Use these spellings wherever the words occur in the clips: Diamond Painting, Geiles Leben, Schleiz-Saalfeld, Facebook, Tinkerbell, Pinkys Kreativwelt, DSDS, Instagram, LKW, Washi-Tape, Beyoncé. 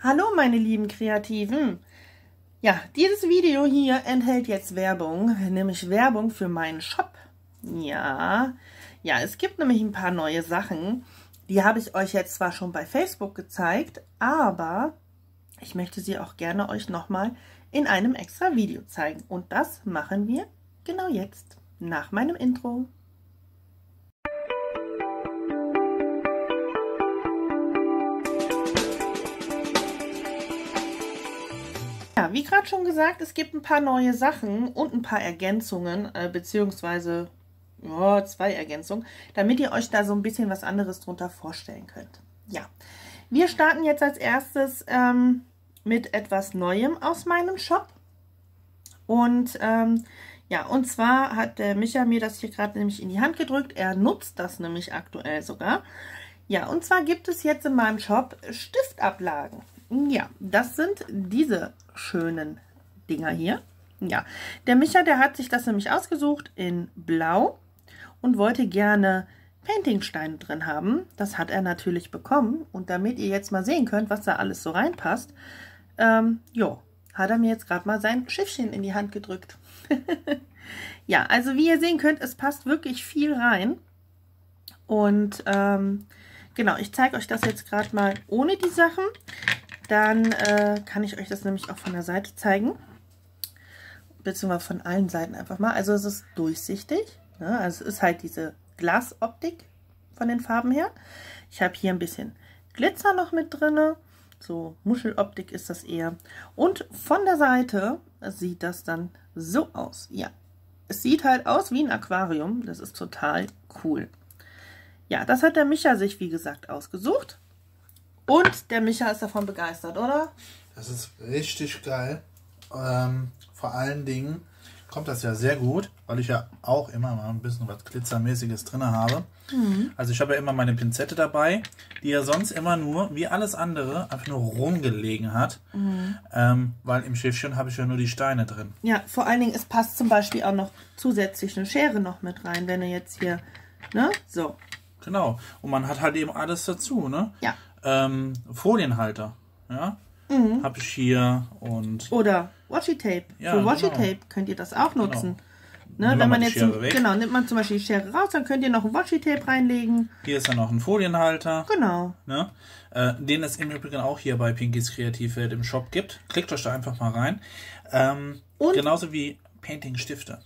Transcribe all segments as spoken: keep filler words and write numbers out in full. Hallo meine lieben Kreativen! Ja, dieses Video hier enthält jetzt Werbung, nämlich Werbung für meinen Shop. Ja, ja, es gibt nämlich ein paar neue Sachen, die habe ich euch jetzt zwar schon bei Facebook gezeigt, aber ich möchte sie auch gerne euch nochmal in einem extra Video zeigen. Und das machen wir genau jetzt, nach meinem Intro. Ja, wie gerade schon gesagt, es gibt ein paar neue Sachen und ein paar Ergänzungen, äh, beziehungsweise oh, zwei Ergänzungen, damit ihr euch da so ein bisschen was anderes drunter vorstellen könnt. Ja, wir starten jetzt als erstes ähm, mit etwas Neuem aus meinem Shop. Und ähm, ja, und zwar hat der Micha mir das hier gerade nämlich in die Hand gedrückt. Er nutzt das nämlich aktuell sogar. Ja, und zwar gibt es jetzt in meinem Shop Stiftablagen. Ja, das sind diese schönen Dinger hier. Ja, der Micha, der hat sich das nämlich ausgesucht in Blau und wollte gerne Paintingsteine drin haben. Das hat er natürlich bekommen. Und damit ihr jetzt mal sehen könnt, was da alles so reinpasst, ähm, jo, hat er mir jetzt gerade mal sein Schiffchen in die Hand gedrückt. Ja, also wie ihr sehen könnt, es passt wirklich viel rein. Und ähm, genau, ich zeige euch das jetzt gerade mal ohne die Sachen. Dann äh, kann ich euch das nämlich auch von der Seite zeigen, beziehungsweise von allen Seiten einfach mal. Also es ist durchsichtig, ne? Also es ist halt diese Glasoptik von den Farben her. Ich habe hier ein bisschen Glitzer noch mit drin, so Muscheloptik ist das eher. Und von der Seite sieht das dann so aus. Ja, es sieht halt aus wie ein Aquarium, das ist total cool. Ja, das hat der Micha sich, wie gesagt, ausgesucht. Und der Micha ist davon begeistert, oder? Das ist richtig geil. Ähm, vor allen Dingen kommt das ja sehr gut, weil ich ja auch immer mal ein bisschen was Glitzermäßiges drin habe. Mhm. Also ich habe ja immer meine Pinzette dabei, die ja sonst immer nur, wie alles andere, einfach nur rumgelegen hat. Mhm. Ähm, weil im Schiffchen habe ich ja nur die Steine drin. Ja, vor allen Dingen, es passt zum Beispiel auch noch zusätzlich eine Schere noch mit rein, wenn du jetzt hier, ne, so. Genau. Und man hat halt eben alles dazu, ne? Ja. Ähm, Folienhalter, ja, mhm. habe ich hier und... Oder Washi-Tape. Ja, für Washi-Tape genau. Könnt ihr das auch nutzen. Genau. Ne, wenn man jetzt Schere weg. Genau, nimmt man zum Beispiel die Schere raus, dann könnt ihr noch ein Washi-Tape reinlegen. Hier ist dann noch ein Folienhalter. Genau. Ne? Äh, den es im Übrigen auch hier bei Pinkys Kreativwelt im Shop gibt. Klickt euch da einfach mal rein. Ähm, und? Genauso wie Painting-Stifte.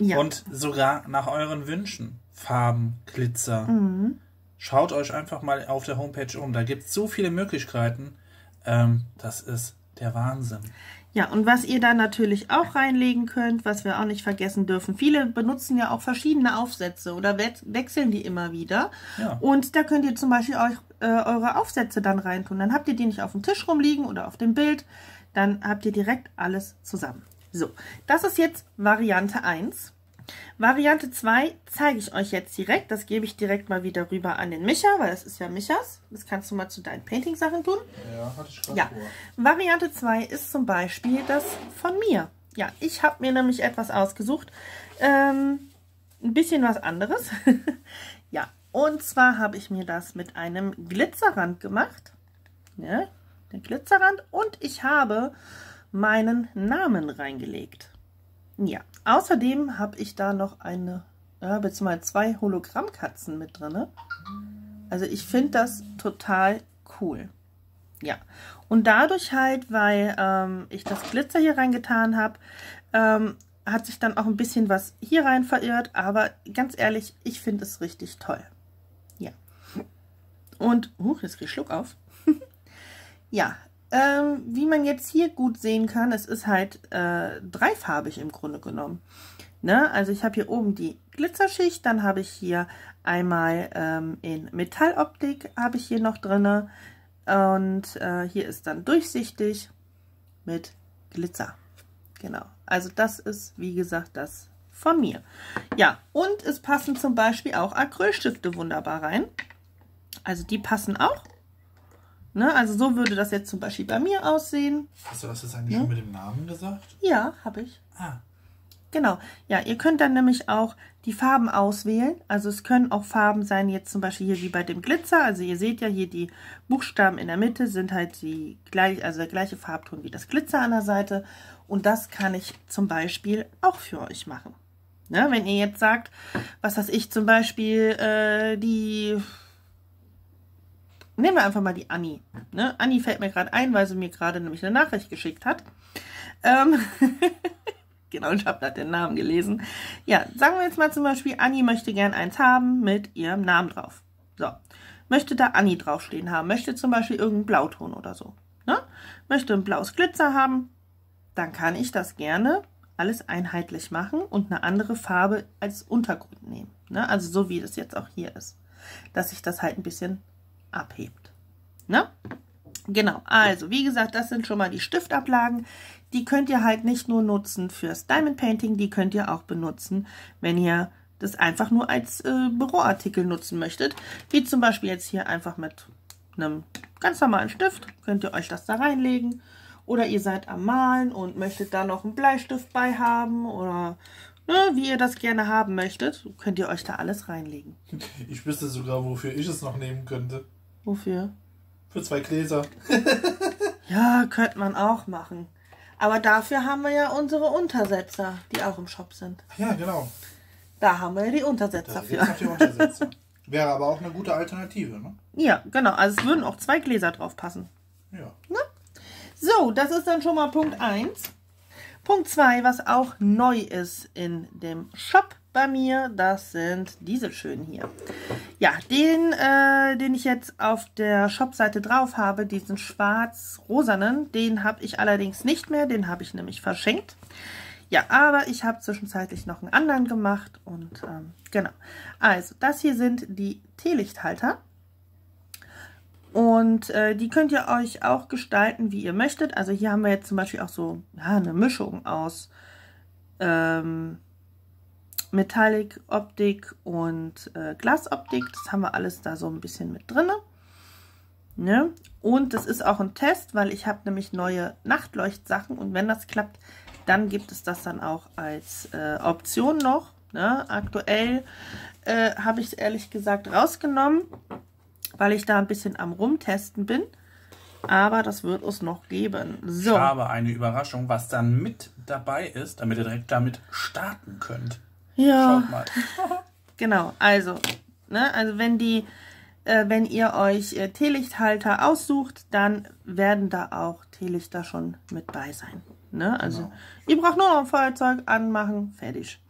Ja. Und sogar nach euren Wünschen. Farben, Glitzer. Mhm. Schaut euch einfach mal auf der Homepage um. Da gibt es so viele Möglichkeiten. Ähm, das ist der Wahnsinn. Ja, und was ihr da natürlich auch reinlegen könnt, was wir auch nicht vergessen dürfen. Viele benutzen ja auch verschiedene Aufsätze oder we wechseln die immer wieder. Ja. Und da könnt ihr zum Beispiel euch, äh, eure Aufsätze dann reintun. Dann habt ihr die nicht auf dem Tisch rumliegen oder auf dem Bild. Dann habt ihr direkt alles zusammen. So, das ist jetzt Variante eins. Variante zwei zeige ich euch jetzt direkt. Das gebe ich direkt mal wieder rüber an den Micha, weil das ist ja Michas. Das kannst du mal zu deinen Painting-Sachen tun. Ja, hatte ich schon ja. Vor. Variante zwei ist zum Beispiel das von mir. Ja, ich habe mir nämlich etwas ausgesucht. Ähm, ein bisschen was anderes. Ja, und zwar habe ich mir das mit einem Glitzerrand gemacht. Ja, den Glitzerrand. Und ich habe meinen Namen reingelegt. Ja, außerdem habe ich da noch eine, ja, beziehungsweise zwei Hologrammkatzen mit drin. Also ich finde das total cool. Ja, und dadurch halt, weil ähm, ich das Glitzer hier reingetan habe, ähm, hat sich dann auch ein bisschen was hier rein verirrt. Aber ganz ehrlich, ich finde es richtig toll. Ja. Und, uh, jetzt kriege ich Schluck auf. Ja. Ähm, wie man jetzt hier gut sehen kann, es ist halt äh, dreifarbig im Grunde genommen. Ne? Also ich habe hier oben die Glitzerschicht, dann habe ich hier einmal ähm, in Metalloptik habe ich hier noch drin und äh, hier ist dann durchsichtig mit Glitzer. Genau, also das ist wie gesagt das von mir. Ja, und es passen zum Beispiel auch Acrylstifte wunderbar rein. Also die passen auch. Ne, also so würde das jetzt zum Beispiel bei mir aussehen. Hast du das jetzt eigentlich ja. schon mit dem Namen gesagt? Ja, habe ich. Ah. Genau, ja, ihr könnt dann nämlich auch die Farben auswählen. Also es können auch Farben sein, jetzt zum Beispiel hier wie bei dem Glitzer. Also ihr seht ja hier die Buchstaben in der Mitte sind halt die gleich, also der gleiche Farbton wie das Glitzer an der Seite. Und das kann ich zum Beispiel auch für euch machen. Ne? Wenn ihr jetzt sagt, was weiß ich, zum Beispiel äh, die... Nehmen wir einfach mal die Anni. Ne? Anni fällt mir gerade ein, weil sie mir gerade nämlich eine Nachricht geschickt hat. Ähm... Genau, ich habe da den Namen gelesen. Ja, sagen wir jetzt mal zum Beispiel, Anni möchte gern eins haben mit ihrem Namen drauf. So, möchte da Anni draufstehen haben, möchte zum Beispiel irgendeinen Blauton oder so. Ne? Möchte ein blaues Glitzer haben, dann kann ich das gerne alles einheitlich machen und eine andere Farbe als Untergrund nehmen. Ne? Also so wie das jetzt auch hier ist, dass sich das halt ein bisschen abhebt. Ne? Genau, also wie gesagt, das sind schon mal die Stiftablagen. Die könnt ihr halt nicht nur nutzen fürs Diamond Painting, die könnt ihr auch benutzen, wenn ihr das einfach nur als äh, Büroartikel nutzen möchtet. Wie zum Beispiel jetzt hier einfach mit einem ganz normalen Stift, könnt ihr euch das da reinlegen. Oder ihr seid am Malen und möchtet da noch einen Bleistift bei haben oder ne, wie ihr das gerne haben möchtet, könnt ihr euch da alles reinlegen. Ich wüsste sogar, wofür ich es noch nehmen könnte. Wofür? Für zwei Gläser. Ja, könnte man auch machen. Aber dafür haben wir ja unsere Untersetzer, die auch im Shop sind. Ja, genau. Da haben wir ja die Untersetzer für. Jetzt noch die Untersetzer. Wäre aber auch eine gute Alternative, ne? Ja, genau. Also es würden auch zwei Gläser drauf passen. Ja. Ne? So, das ist dann schon mal Punkt eins. Punkt zwei, was auch neu ist in dem Shop bei mir, das sind diese schönen hier. Ja, den, äh, den ich jetzt auf der Shop-Seite drauf habe, diesen schwarz-rosanen, den habe ich allerdings nicht mehr, den habe ich nämlich verschenkt. Ja, aber ich habe zwischenzeitlich noch einen anderen gemacht und ähm, genau. Also, das hier sind die Teelichthalter. Und äh, die könnt ihr euch auch gestalten, wie ihr möchtet. Also hier haben wir jetzt zum Beispiel auch so ja, eine Mischung aus ähm, Metallic Optik und äh, Glasoptik. Das haben wir alles da so ein bisschen mit drin. Ne? Und das ist auch ein Test, weil ich habe nämlich neue Nachtleuchtsachen. Und wenn das klappt, dann gibt es das dann auch als äh, Option noch. Ne? Aktuell äh, habe ich es ehrlich gesagt rausgenommen, weil ich da ein bisschen am Rumtesten bin. Aber das wird es noch geben. So. Ich habe eine Überraschung, was dann mit dabei ist, damit ihr direkt damit starten könnt. Ja. Schaut mal. Genau, also, ne, also wenn, die, äh, wenn ihr euch äh, Teelichthalter aussucht, dann werden da auch Teelichter schon mit bei sein. Ne? Also genau. Ihr braucht nur noch ein Feuerzeug anmachen, fertig.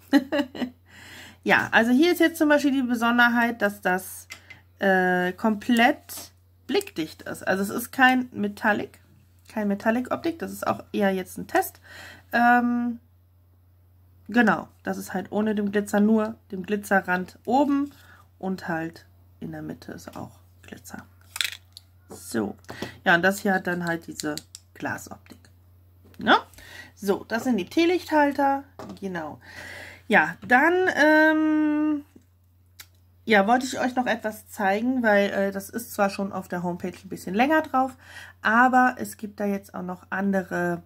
Ja, also hier ist jetzt zum Beispiel die Besonderheit, dass das Äh, komplett blickdicht ist. Also es ist kein Metallic, kein Metallic-Optik. Das ist auch eher jetzt ein Test. Ähm, genau, das ist halt ohne dem Glitzer, nur dem Glitzerrand oben und halt in der Mitte ist auch Glitzer. So, ja und das hier hat dann halt diese Glasoptik. Ne? So, das sind die Teelichthalter. Genau. Ja, dann ähm, ja, wollte ich euch noch etwas zeigen, weil äh, das ist zwar schon auf der Homepage ein bisschen länger drauf, aber es gibt da jetzt auch noch andere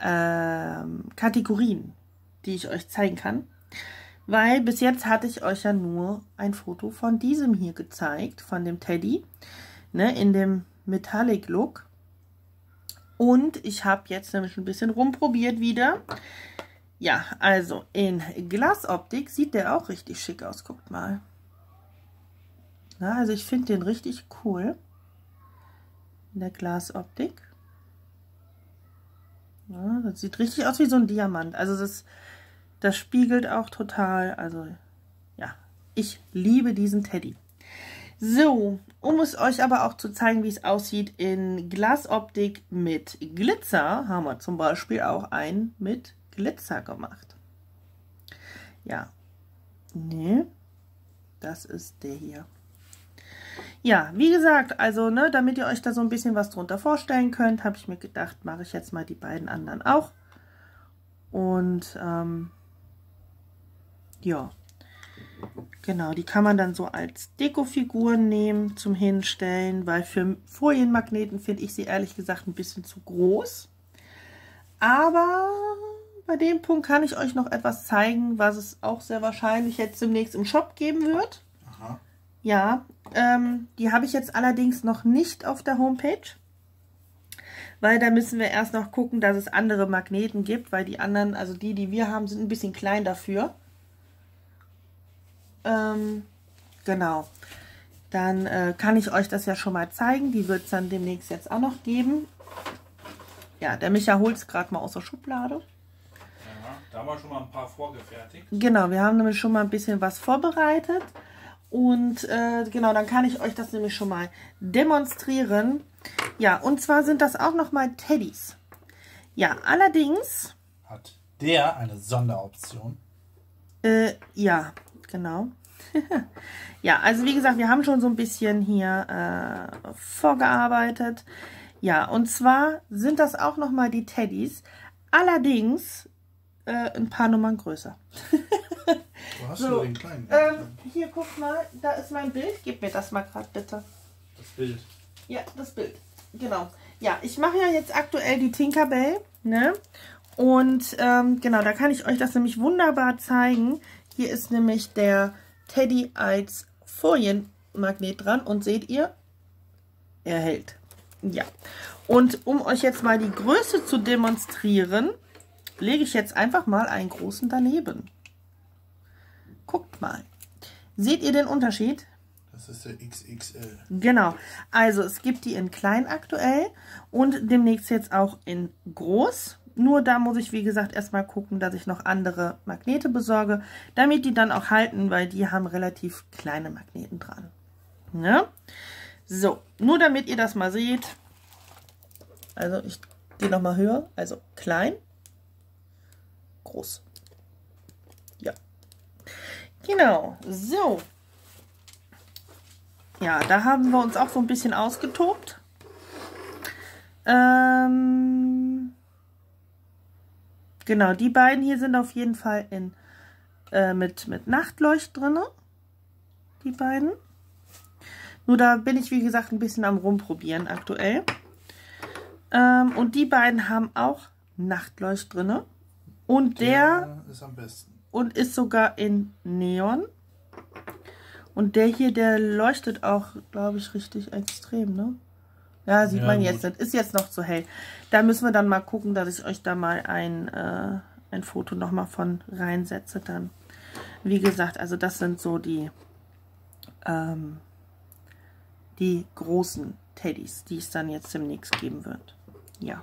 ähm, Kategorien, die ich euch zeigen kann. Weil bis jetzt hatte ich euch ja nur ein Foto von diesem hier gezeigt, von dem Teddy, ne, in dem Metallic Look. Und ich habe jetzt nämlich ein bisschen rumprobiert wieder. Ja, also in Glasoptik sieht der auch richtig schick aus, guckt mal. Also ich finde den richtig cool in der Glasoptik. Ja, das sieht richtig aus wie so ein Diamant. Also das, das spiegelt auch total. Also ja, ich liebe diesen Teddy. So, um es euch aber auch zu zeigen, wie es aussieht in Glasoptik mit Glitzer, haben wir zum Beispiel auch einen mit Glitzer gemacht. Ja, ne, das ist der hier. Ja, wie gesagt, also ne, damit ihr euch da so ein bisschen was drunter vorstellen könnt, habe ich mir gedacht, mache ich jetzt mal die beiden anderen auch. Und ähm, ja, genau, die kann man dann so als Dekofiguren nehmen zum Hinstellen, weil für Folienmagneten finde ich sie ehrlich gesagt ein bisschen zu groß. Aber bei dem Punkt kann ich euch noch etwas zeigen, was es auch sehr wahrscheinlich jetzt demnächst im Shop geben wird. Aha. Ja, ähm, die habe ich jetzt allerdings noch nicht auf der Homepage, weil da müssen wir erst noch gucken, dass es andere Magneten gibt, weil die anderen, also die, die wir haben, sind ein bisschen klein dafür. Ähm, genau. Dann äh, kann ich euch das ja schon mal zeigen. Die wird es dann demnächst jetzt auch noch geben. Ja, der Micha holt es gerade mal aus der Schublade. Ja, da haben wir schon mal ein paar vorgefertigt. Genau, wir haben nämlich schon mal ein bisschen was vorbereitet. Und äh, genau, dann kann ich euch das nämlich schon mal demonstrieren. Ja, und zwar sind das auch noch mal Teddys. Ja, allerdings... Hat der eine Sonderoption? Äh, ja, genau. Ja, also wie gesagt, wir haben schon so ein bisschen hier äh, vorgearbeitet. Ja, und zwar sind das auch noch mal die Teddys. Allerdings äh, ein paar Nummern größer. Wo hast so, du den kleinen? Ähm, hier, guck mal, da ist mein Bild. Gib mir das mal gerade, bitte. Das Bild? Ja, das Bild, genau. Ja, ich mache ja jetzt aktuell die Tinkerbell, ne? Und ähm, genau, da kann ich euch das nämlich wunderbar zeigen. Hier ist nämlich der Teddy als Folienmagnet dran und seht ihr, er hält. Ja, und um euch jetzt mal die Größe zu demonstrieren, lege ich jetzt einfach mal einen großen daneben. Guckt mal. Seht ihr den Unterschied? Das ist der X X L. Genau. Also es gibt die in klein aktuell und demnächst jetzt auch in groß. Nur da muss ich, wie gesagt, erstmal gucken, dass ich noch andere Magnete besorge, damit die dann auch halten, weil die haben relativ kleine Magneten dran. Ne? So, nur damit ihr das mal seht. Also ich gehe nochmal höher. Also klein, groß. Ja. Genau, so. Ja, da haben wir uns auch so ein bisschen ausgetobt. Ähm, genau, die beiden hier sind auf jeden Fall in, äh, mit, mit Nachtleucht drin. Die beiden. Nur da bin ich, wie gesagt, ein bisschen am Rumprobieren aktuell. Ähm, und die beiden haben auch Nachtleucht drin. Und der, der ist am besten. Und ist sogar in Neon. Und der hier, der leuchtet auch, glaube ich, richtig extrem, ne? Ja, sieht ja, man jetzt gut. Nicht. Ist jetzt noch zu hell. Da müssen wir dann mal gucken, dass ich euch da mal ein, äh, ein Foto nochmal von reinsetze dann. Wie gesagt, also das sind so die, ähm, die großen Teddys, die es dann jetzt demnächst geben wird. Ja.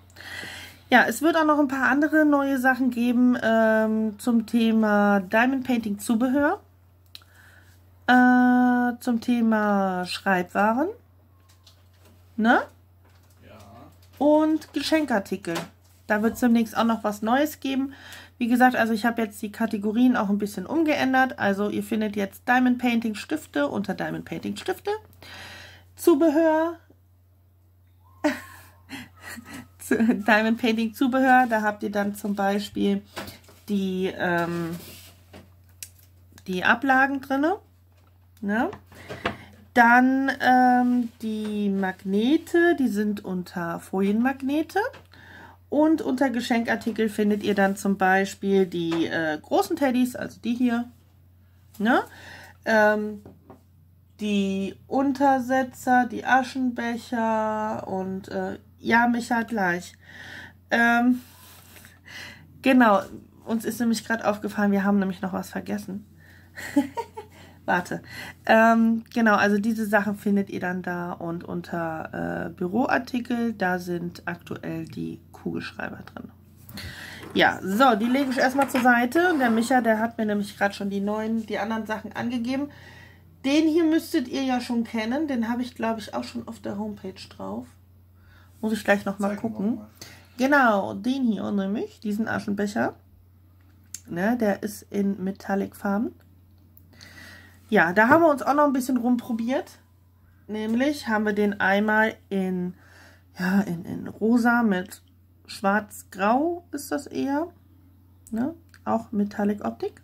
Ja, es wird auch noch ein paar andere neue Sachen geben ähm, zum Thema Diamond Painting Zubehör, äh, zum Thema Schreibwaren, ne? Ja. Und Geschenkartikel. Da wird es demnächst auch noch was Neues geben. Wie gesagt, also ich habe jetzt die Kategorien auch ein bisschen umgeändert. Also ihr findet jetzt Diamond Painting Stifte unter Diamond Painting Stifte, Zubehör, Diamond Painting Zubehör, da habt ihr dann zum Beispiel die, ähm, die Ablagen drin, ne? Dann ähm, die Magnete, die sind unter Folienmagnete und unter Geschenkartikel findet ihr dann zum Beispiel die äh, großen Teddys, also die hier, ne? ähm, die Untersetzer, die Aschenbecher und äh, ja, Micha gleich. Ähm, genau, uns ist nämlich gerade aufgefallen, wir haben nämlich noch was vergessen. Warte. Ähm, genau, also diese Sachen findet ihr dann da und unter äh, Büroartikel, da sind aktuell die Kugelschreiber drin. Ja, so, die lege ich erstmal zur Seite. Der Micha, der hat mir nämlich gerade schon die neuen, die anderen Sachen angegeben. Den hier müsstet ihr ja schon kennen, den habe ich, glaube ich, auch schon auf der Homepage drauf. Muss ich gleich nochmal gucken. Noch mal. Genau, den hier nämlich, diesen Aschenbecher. Ne, der ist in Metallic-Farben. Ja, da haben wir uns auch noch ein bisschen rumprobiert. Nämlich haben wir den einmal in, ja, in, in rosa mit schwarz-grau ist das eher. Ne? Auch Metallic-Optik.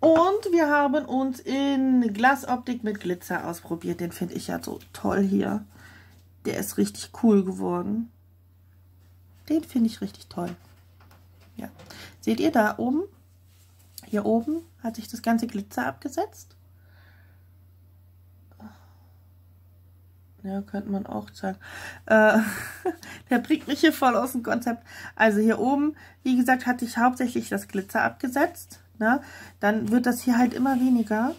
Und wir haben uns in Glasoptik mit Glitzer ausprobiert. Den finde ich ja so toll hier. Der ist richtig cool geworden. Den finde ich richtig toll. Ja. Seht ihr da oben? Hier oben hat sich das ganze Glitzer abgesetzt. Ja, könnte man auch sagen. Äh, der bringt mich hier voll aus dem Konzept. Also hier oben, wie gesagt, hat sich hauptsächlich das Glitzer abgesetzt. Ne? Dann wird das hier halt immer weniger.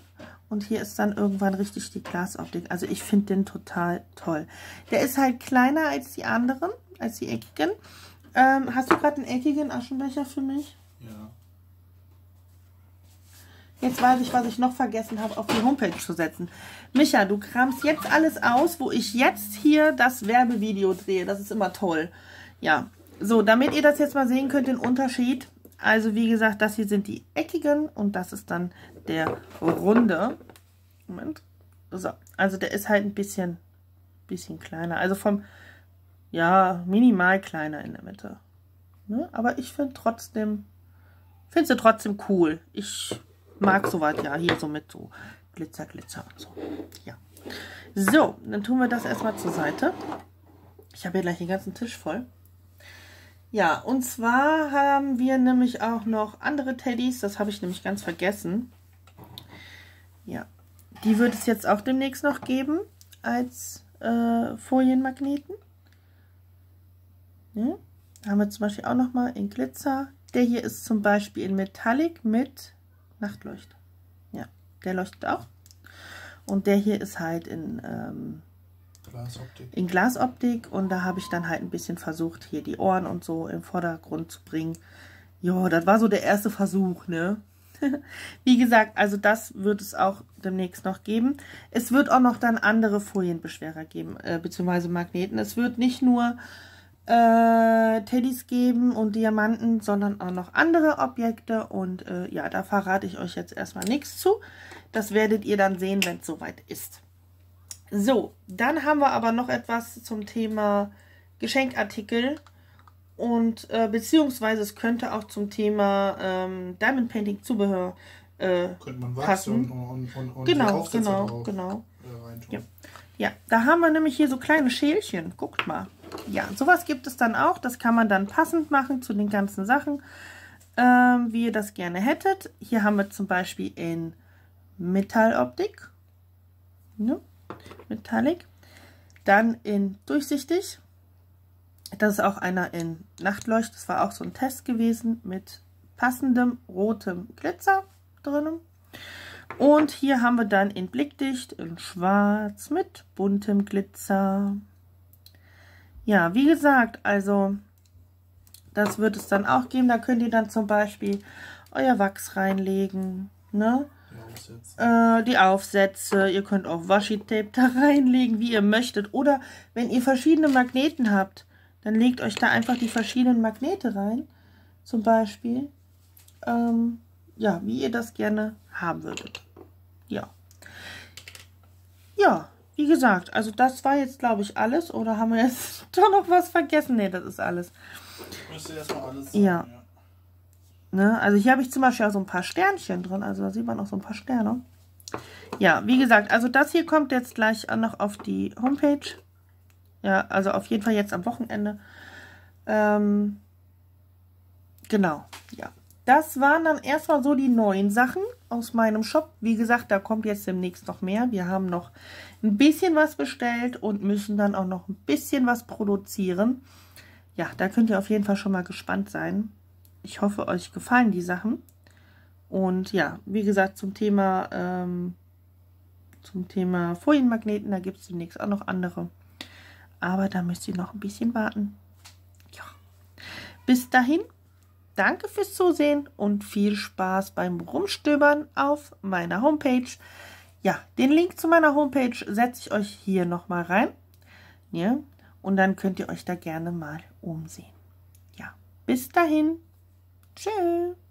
Und hier ist dann irgendwann richtig die Glasoptik. Also ich finde den total toll. Der ist halt kleiner als die anderen, als die eckigen. Ähm, hast du gerade einen eckigen Aschenbecher für mich? Ja. Jetzt weiß ich, was ich noch vergessen habe, auf die Homepage zu setzen. Micha, du kramst jetzt alles aus, wo ich jetzt hier das Werbevideo drehe. Das ist immer toll. Ja, so, damit ihr das jetzt mal sehen könnt, den Unterschied. Also wie gesagt, das hier sind die eckigen und das ist dann der runde. Moment. So, also der ist halt ein bisschen, bisschen kleiner. Also vom, ja, minimal kleiner in der Mitte. Ne? Aber ich finde trotzdem, finde sie trotzdem cool. Ich mag sowas, ja, hier so mit so Glitzer, Glitzer und so. Ja. So, dann tun wir das erstmal zur Seite. Ich habe hier gleich den ganzen Tisch voll. Ja, und zwar haben wir nämlich auch noch andere Teddys. Das habe ich nämlich ganz vergessen. Ja, die wird es jetzt auch demnächst noch geben als äh, Folienmagneten. Ja, da haben wir zum Beispiel auch nochmal in Glitzer. Der hier ist zum Beispiel in Metallic mit Nachtleuchte. Ja, der leuchtet auch. Und der hier ist halt in ähm, Glasoptik. In Glasoptik. Und da habe ich dann halt ein bisschen versucht, hier die Ohren und so im Vordergrund zu bringen. Jo, das war so der erste Versuch, ne? Wie gesagt, also das wird es auch demnächst noch geben. Es wird auch noch dann andere Folienbeschwerer geben, äh, beziehungsweise Magneten. Es wird nicht nur äh, Teddys geben und Diamanten, sondern auch noch andere Objekte. Und äh, ja, da verrate ich euch jetzt erstmal nichts zu. Das werdet ihr dann sehen, wenn es soweit ist. So, dann haben wir aber noch etwas zum Thema Geschenkartikel und äh, beziehungsweise es könnte auch zum Thema ähm, Diamond Painting Zubehör äh, könnte man passen. Und, und, und genau, die genau, genau. Äh, ja. ja, da haben wir nämlich hier so kleine Schälchen. Guckt mal. Ja, sowas gibt es dann auch. Das kann man dann passend machen zu den ganzen Sachen, ähm, wie ihr das gerne hättet. Hier haben wir zum Beispiel in Metalloptik. Ne? Metallic, dann in durchsichtig, das ist auch einer in Nachtleucht, das war auch so ein Test gewesen mit passendem rotem Glitzer drinnen. Und hier haben wir dann in blickdicht, in schwarz mit buntem Glitzer. Ja, wie gesagt, also das wird es dann auch geben, da könnt ihr dann zum Beispiel euer Wachs reinlegen, ne? Äh, die Aufsätze, ihr könnt auch Washi-Tape da reinlegen, wie ihr möchtet. Oder wenn ihr verschiedene Magneten habt, dann legt euch da einfach die verschiedenen Magnete rein. Zum Beispiel, ähm, ja, wie ihr das gerne haben würdet. Ja, ja, wie gesagt, also das war jetzt, glaube ich, alles. Oder haben wir jetzt doch noch was vergessen? Ne, das ist alles. Müsste erstmal alles sein, ja. ja. Ne? Also hier habe ich zum Beispiel auch so ein paar Sternchen drin, also da sieht man auch so ein paar Sterne. Ja, wie gesagt, also das hier kommt jetzt gleich noch auf die Homepage. Ja, also auf jeden Fall jetzt am Wochenende. Ähm, genau, ja. Das waren dann erstmal so die neuen Sachen aus meinem Shop. Wie gesagt, da kommt jetzt demnächst noch mehr. Wir haben noch ein bisschen was bestellt und müssen dann auch noch ein bisschen was produzieren. Ja, da könnt ihr auf jeden Fall schon mal gespannt sein. Ich hoffe, euch gefallen die Sachen. Und ja, wie gesagt, zum Thema ähm, zum Thema Folienmagneten, da gibt es demnächst auch noch andere. Aber da müsst ihr noch ein bisschen warten. Ja. Bis dahin, danke fürs Zusehen und viel Spaß beim Rumstöbern auf meiner Homepage. Ja, den Link zu meiner Homepage setze ich euch hier nochmal rein. Ja, und dann könnt ihr euch da gerne mal umsehen. Ja, bis dahin. Tschüss.